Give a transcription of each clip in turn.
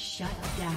Shut down.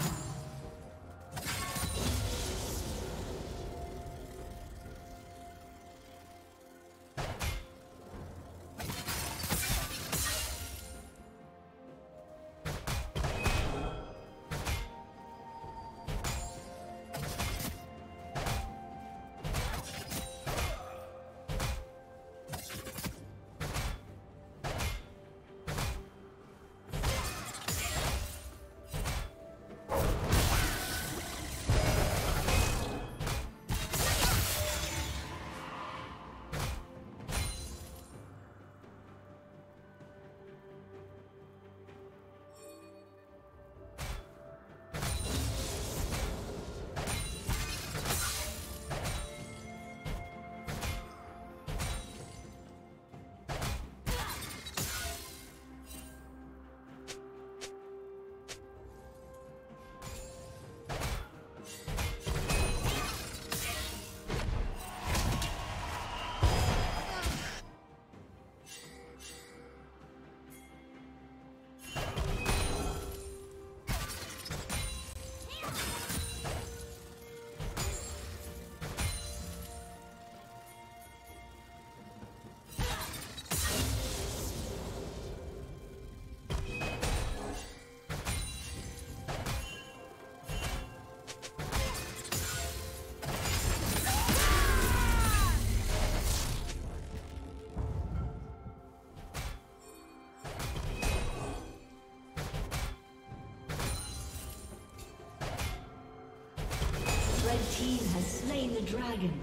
The team has slain the dragon.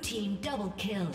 Team double kill.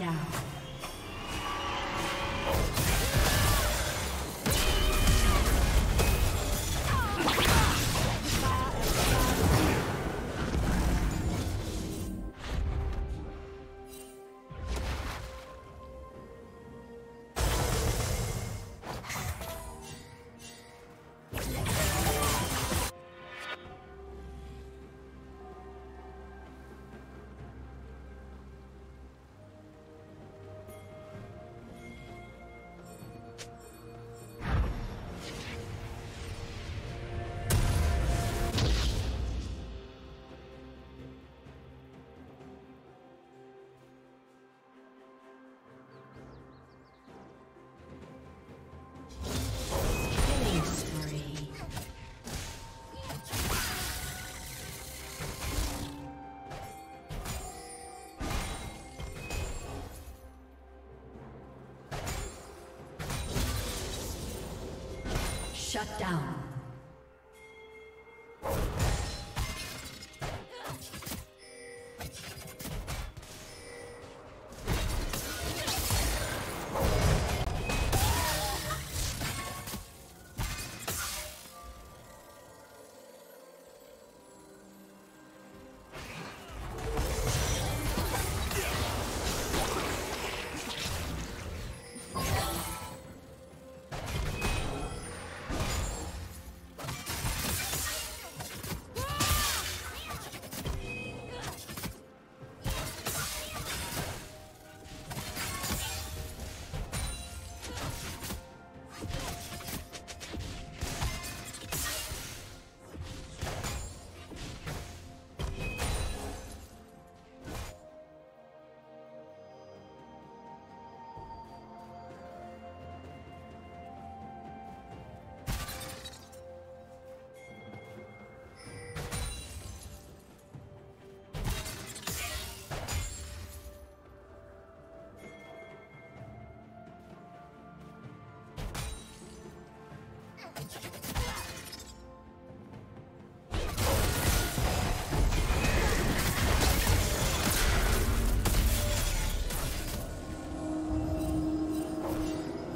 down. Shut down.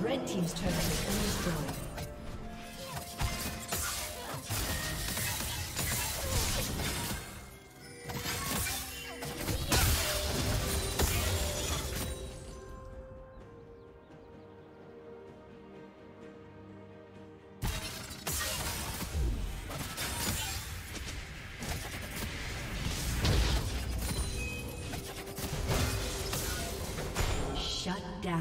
Red team's turret is destroyed. Shut down.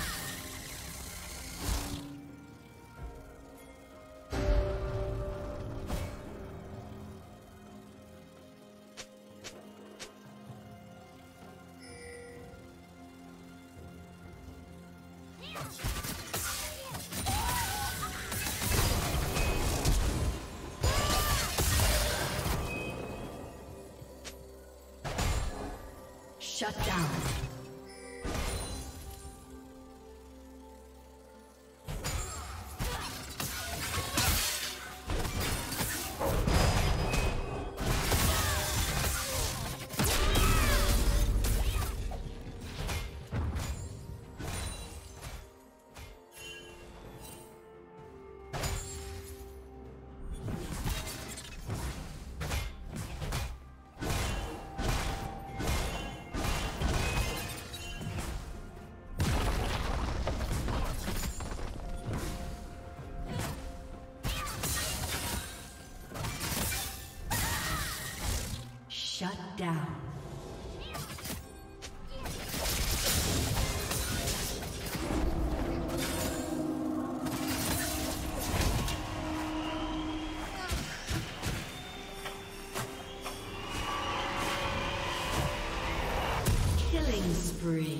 Shut down. Shut down. Killing spree.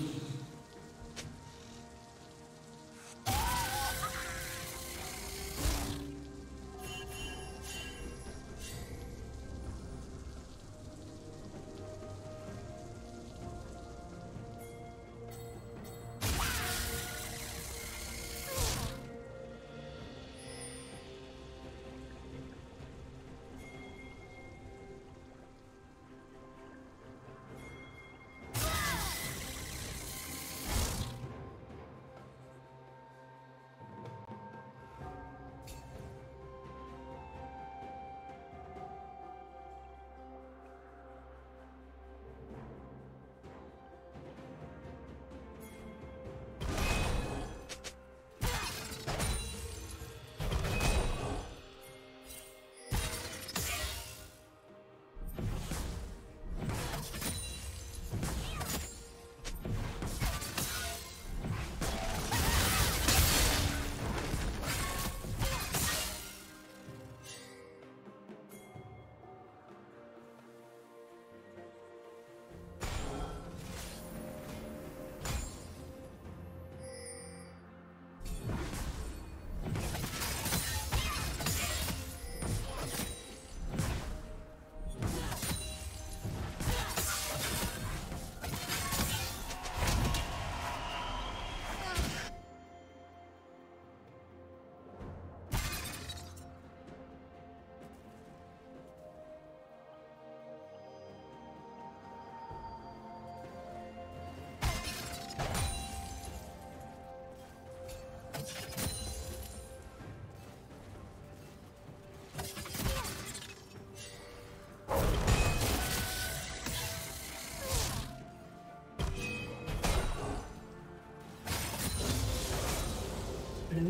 Blue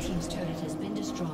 Red team's turret has been destroyed.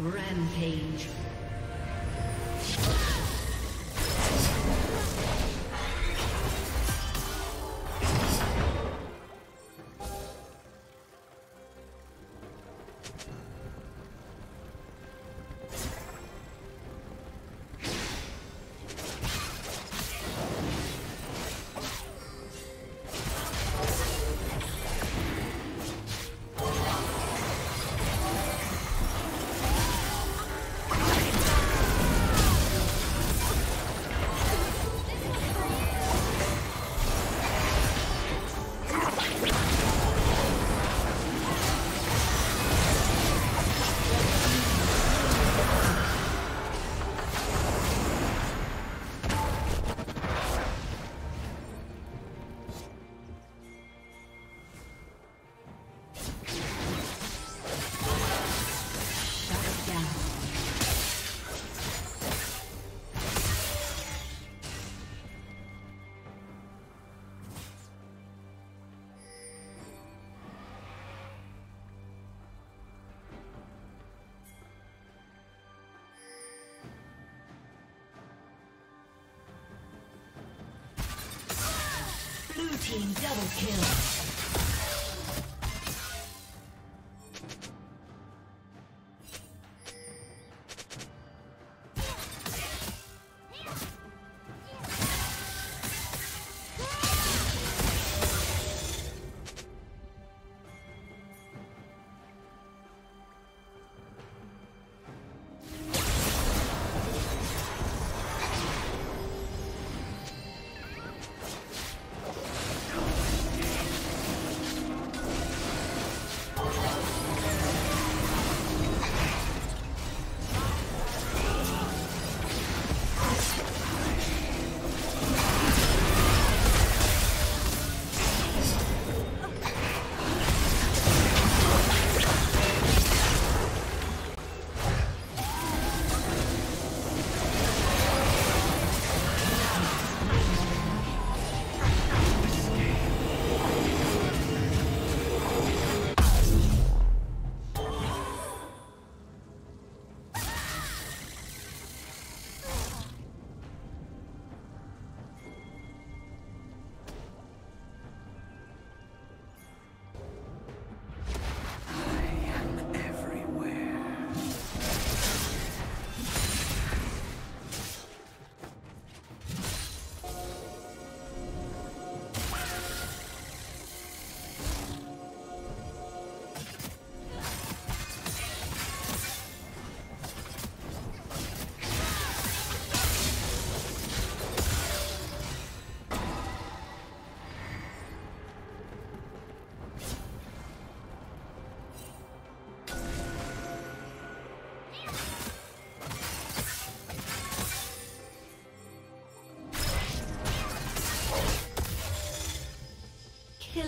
Rampage. Team double kill.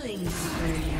Killing spree.